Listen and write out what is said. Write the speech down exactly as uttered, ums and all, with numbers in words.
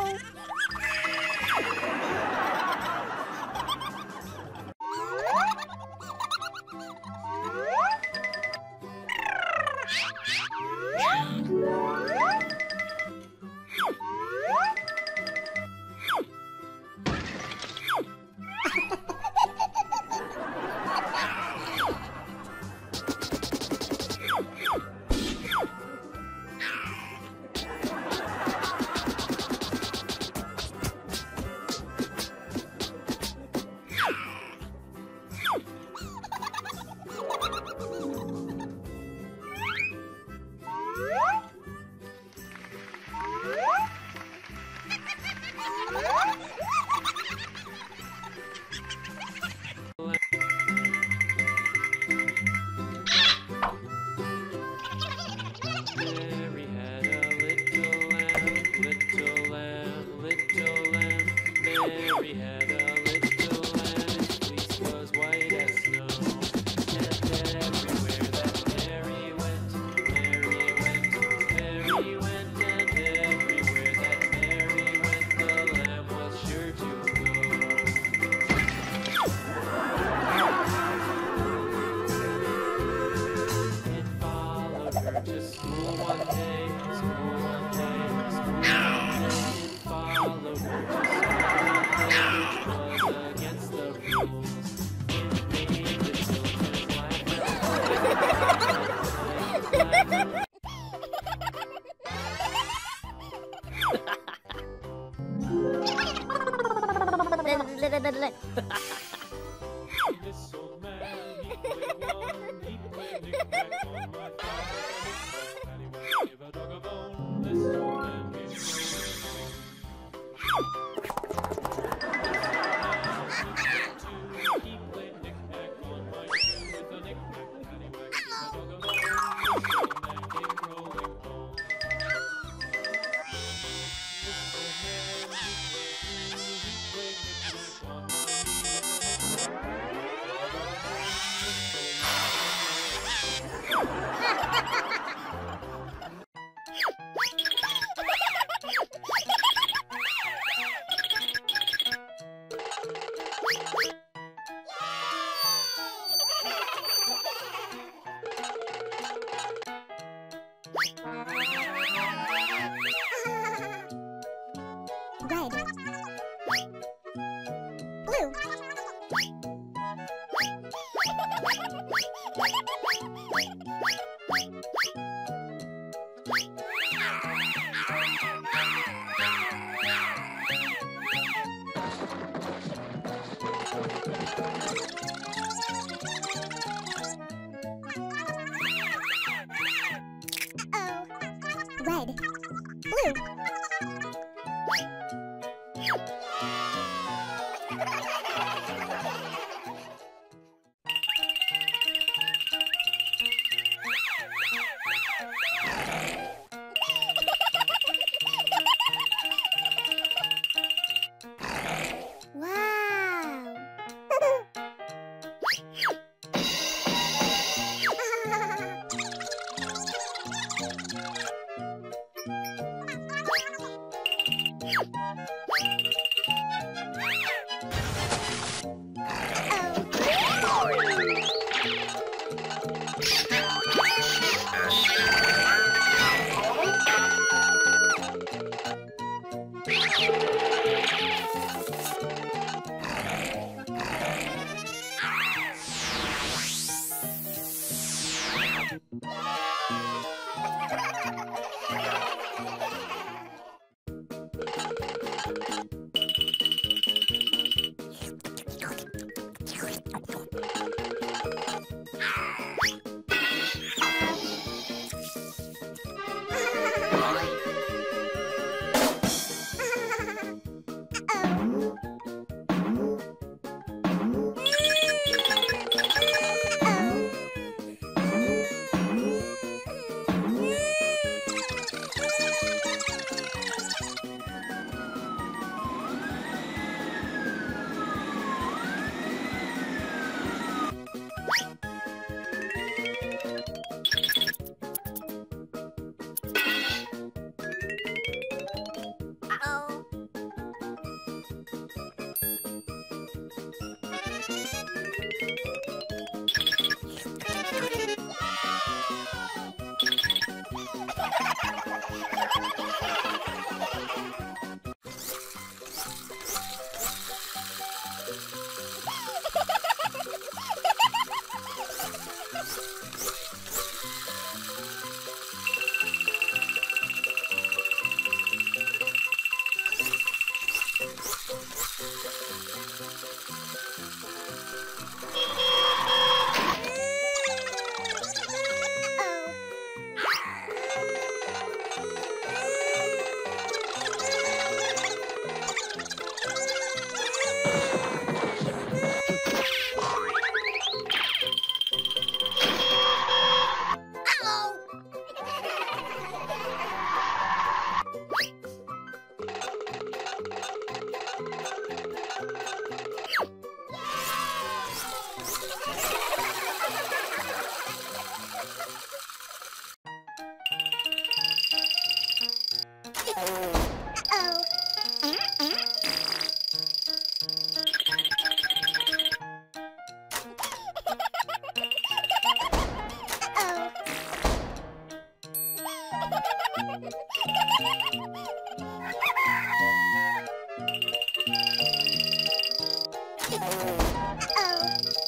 Oh. Oh.